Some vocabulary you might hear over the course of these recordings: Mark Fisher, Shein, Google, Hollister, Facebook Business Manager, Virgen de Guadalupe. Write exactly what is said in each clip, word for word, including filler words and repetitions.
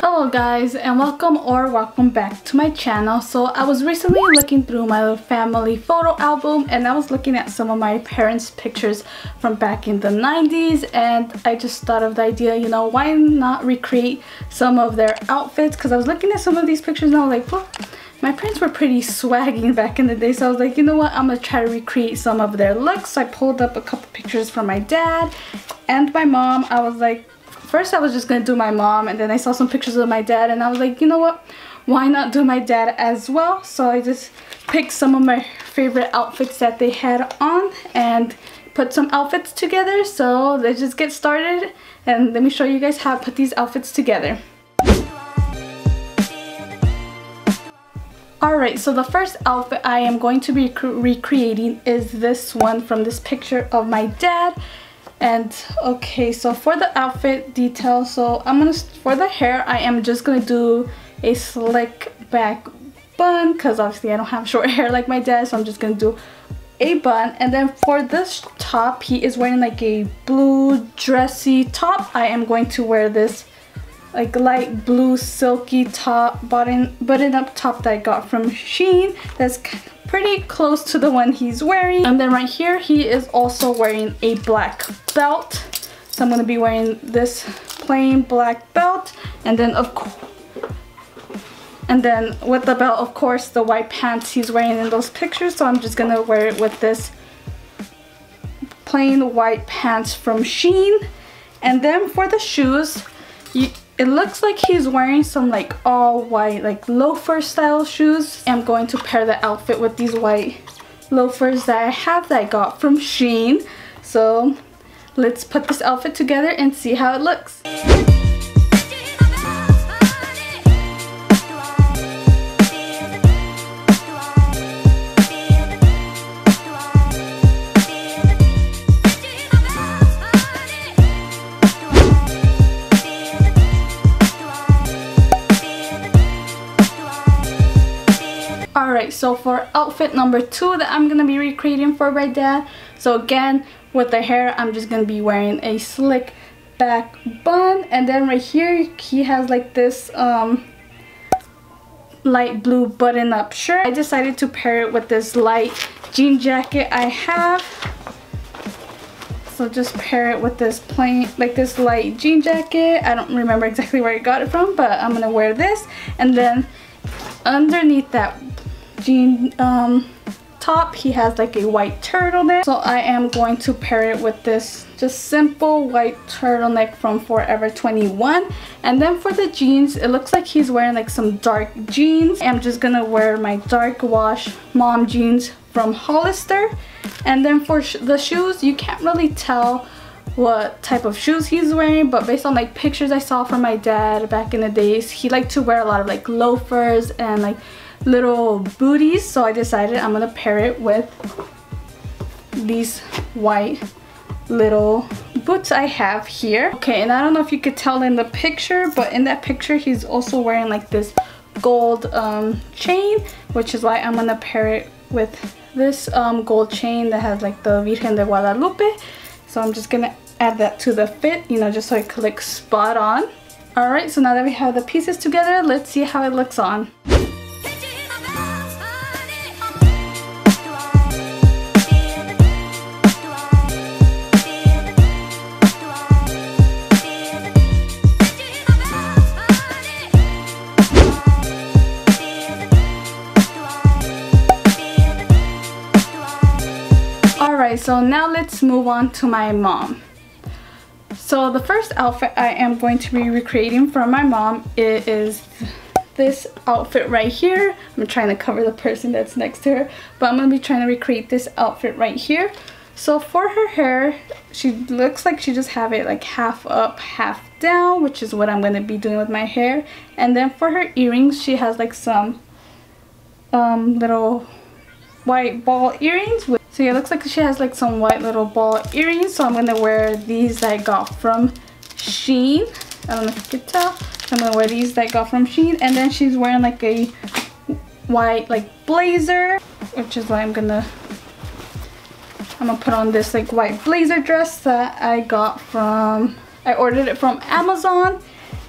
Hello guys, and welcome or welcome back to my channel. So I was recently looking through my family photo album, and I was looking at some of my parents' pictures from back in the nineties, and I just thought of the idea, you know, why not recreate some of their outfits? Because I was looking at some of these pictures and I was like, well, my parents were pretty swaggy back in the day, so I was like, you know what, I'm gonna try to recreate some of their looks. So I pulled up a couple pictures from my dad and my mom. I was like, first I was just gonna do my mom, and then I saw some pictures of my dad, and I was like, you know what, why not do my dad as well? So I just picked some of my favorite outfits that they had on and put some outfits together. So let's just get started, and let me show you guys how I put these outfits together. Alright, so the first outfit I am going to be rec recreating is this one from this picture of my dad. And okay, so for the outfit detail, so I'm gonna, for the hair, I am just gonna do a slick back bun, because obviously I don't have short hair like my dad, so I'm just gonna do a bun. And then for this top, he is wearing like a blue dressy top. I am going to wear this like light blue silky top, button button up top that I got from Shein. That's pretty close to the one he's wearing. And then right here, he is also wearing a black belt. So I'm gonna be wearing this plain black belt, and then of course, and then with the belt, of course, the white pants he's wearing in those pictures. So I'm just gonna wear it with this plain white pants from Shein. And then for the shoes, you, it looks like he's wearing some like all white like loafer style shoes. I'm going to pair the outfit with these white loafers that I have that I got from Shein. So let's put this outfit together and see how it looks. Alright, so for outfit number two that I'm gonna be recreating for my dad, so again with the hair, I'm just gonna be wearing a slick back bun, and then right here he has like this um, light blue button up shirt. I decided to pair it with this light jean jacket I have, so just pair it with this plain like this light jean jacket. I don't remember exactly where I got it from, but I'm gonna wear this, and then underneath that jean um, top, he has like a white turtleneck. So I am going to pair it with this just simple white turtleneck from Forever twenty-one. And then for the jeans, it looks like he's wearing like some dark jeans. I'm just gonna wear my dark wash mom jeans from Hollister. And then for sh the shoes, you can't really tell what type of shoes he's wearing, but based on like pictures I saw from my dad back in the days, he liked to wear a lot of like loafers and like little booties. So I decided I'm gonna pair it with these white little boots I have here. Okay, and I don't know if you could tell in the picture, but in that picture he's also wearing like this gold um, chain, which is why I'm gonna pair it with this um, gold chain that has like the Virgen de Guadalupe. So I'm just gonna add that to the fit, you know, just so it looks spot on. Alright, so now that we have the pieces together, let's see how it looks on. So now let's move on to my mom. So the first outfit I am going to be recreating from my mom, it is this outfit right here. I'm trying to cover the person that's next to her, but I'm going to be trying to recreate this outfit right here. So for her hair, she looks like she just have it like half up, half down, which is what I'm going to be doing with my hair. And then for her earrings, she has like some um, little white ball earrings. With So yeah, it looks like she has like some white little ball earrings. So I'm gonna wear these that I got from Shein. I don't know if you could tell. I'm gonna wear these that I got from Shein. And then she's wearing like a white like blazer. which is why I'm gonna I'm gonna put on this like white blazer dress that I got from I ordered it from Amazon.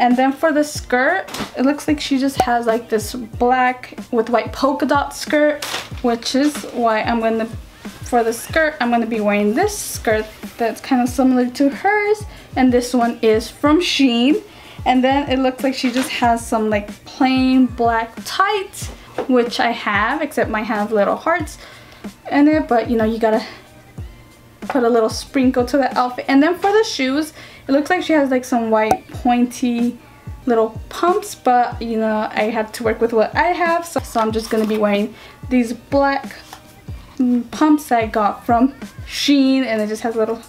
And then for the skirt, it looks like she just has like this black with white polka dot skirt, which is why I'm gonna, for the skirt, I'm gonna be wearing this skirt that's kind of similar to hers. And this one is from Shein. And then it looks like she just has some like plain black tights, which I have, except mine have little hearts in it, but you know, you gotta put a little sprinkle to the outfit. And then for the shoes, it looks like she has like some white pointy little pumps, but you know, I had to work with what I have, so, so I'm just gonna be wearing these black pumps that I got from Shein, and it just has a little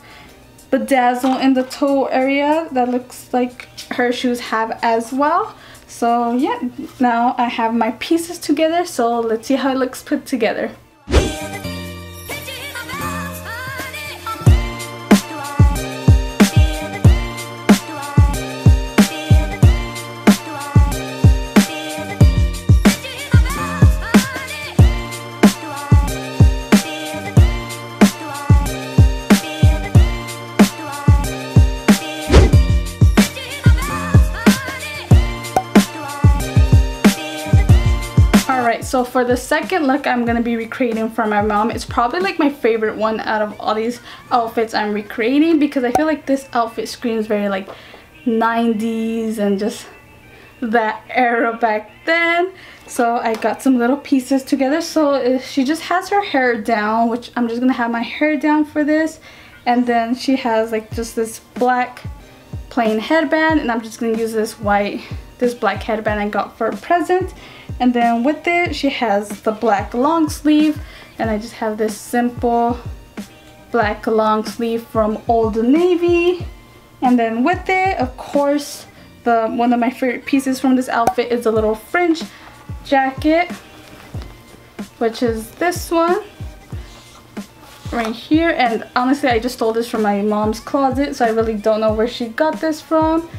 bedazzle in the toe area that looks like her shoes have as well. So yeah, now I have my pieces together, so let's see how it looks put together. So for the second look I'm going to be recreating for my mom, it's probably like my favorite one out of all these outfits I'm recreating, because I feel like this outfit screams very like nineties and just that era back then. So I got some little pieces together. So she just has her hair down, which I'm just going to have my hair down for this. And then she has like just this black plain headband, and I'm just going to use this white, this black headband I got for a present. And then with it, she has the black long sleeve, and I just have this simple black long sleeve from Old Navy. And then with it, of course, the one of my favorite pieces from this outfit is a little fringe jacket, which is this one right here. And honestly, I just stole this from my mom's closet, so I really don't know where she got this from.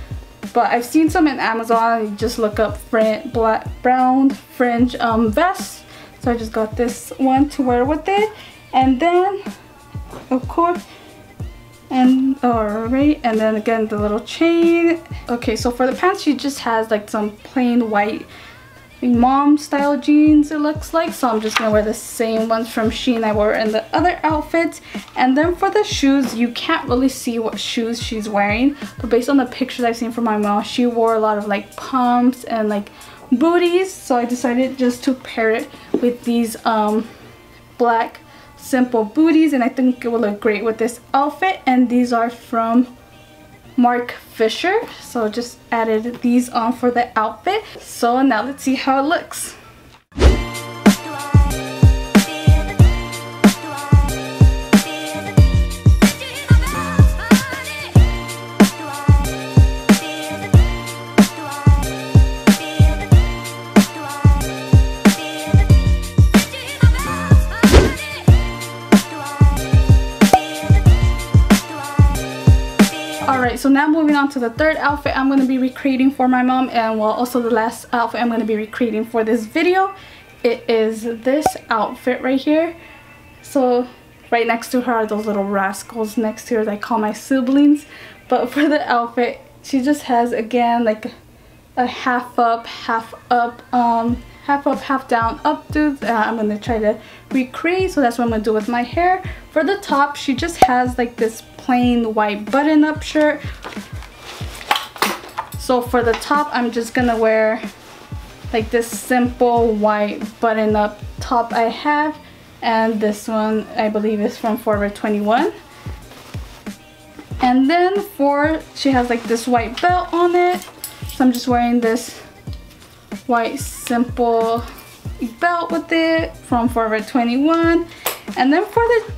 But I've seen some in Amazon. You just look up fringe, black, brown fringe um, vest. So I just got this one to wear with it. And then, of course, and alright, and then again the little chain. Okay, so for the pants, she just has like some plain white mom style jeans, it looks like. So I'm just gonna wear the same ones from Shein I wore in the other outfits. And then for the shoes, you can't really see what shoes she's wearing, but based on the pictures I've seen from my mom, she wore a lot of like pumps and like booties. So I decided just to pair it with these um black simple booties, and I think it will look great with this outfit. And these are from Mark Fisher, so just added these on for the outfit. So now let's see how it looks. So now moving on to the third outfit I'm going to be recreating for my mom, and well, also the last outfit I'm going to be recreating for this video. It is this outfit right here. So right next to her are those little rascals next to her that I call my siblings. But for the outfit, she just has again like a half up, half up, um, half up, half down updo. Uh, I'm going to try to recreate, so that's what I'm going to do with my hair. For the top, she just has like this plain white button-up shirt. So for the top, I'm just gonna wear like this simple white button-up top I have, and this one I believe is from Forever twenty-one. And then for, she has like this white belt on it, so I'm just wearing this white simple belt with it from Forever twenty-one. And then for the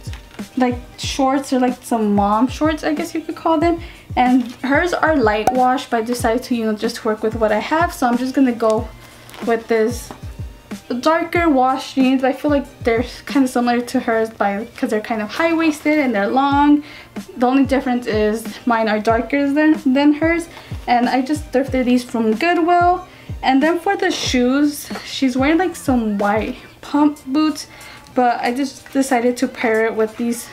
like shorts, or like some mom shorts I guess you could call them, and hers are light wash, but I decided to, you know, just work with what I have. So I'm just gonna go with this darker wash jeans. I feel like they're kind of similar to hers by because they're kind of high-waisted and they're long. The only difference is mine are darker than, than hers, and I just thrifted these from Goodwill. And then for the shoes, she's wearing like some white pump boots, But I just decided to pair it with these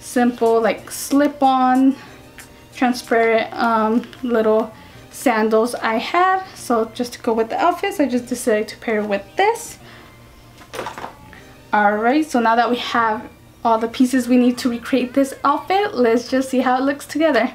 simple, like, slip-on, transparent um, little sandals I had. So just to go with the outfits, I just decided to pair it with this. Alright, so now that we have all the pieces we need to recreate this outfit, let's just see how it looks together.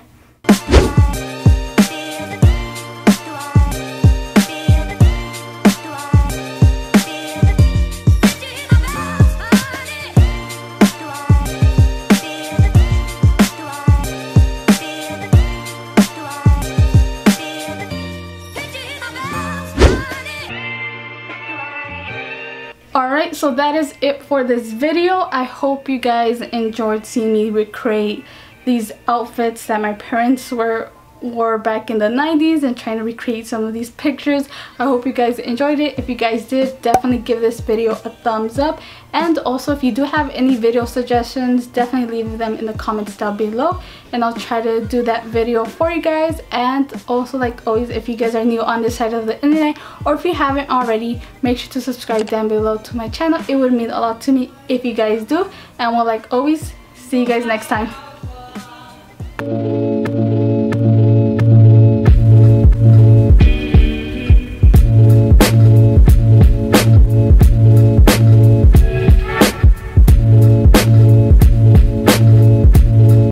Alright, so that is it for this video. I hope you guys enjoyed seeing me recreate these outfits that my parents were wore back in the nineties and trying to recreate some of these pictures. I hope you guys enjoyed it. If you guys did, definitely give this video a thumbs up. And also, if you do have any video suggestions, definitely leave them in the comments down below and I'll try to do that video for you guys. And also, like always, if you guys are new on this side of the internet, or if you haven't already, make sure to subscribe down below to my channel. It would mean a lot to me if you guys do. And well, like always, see you guys next time.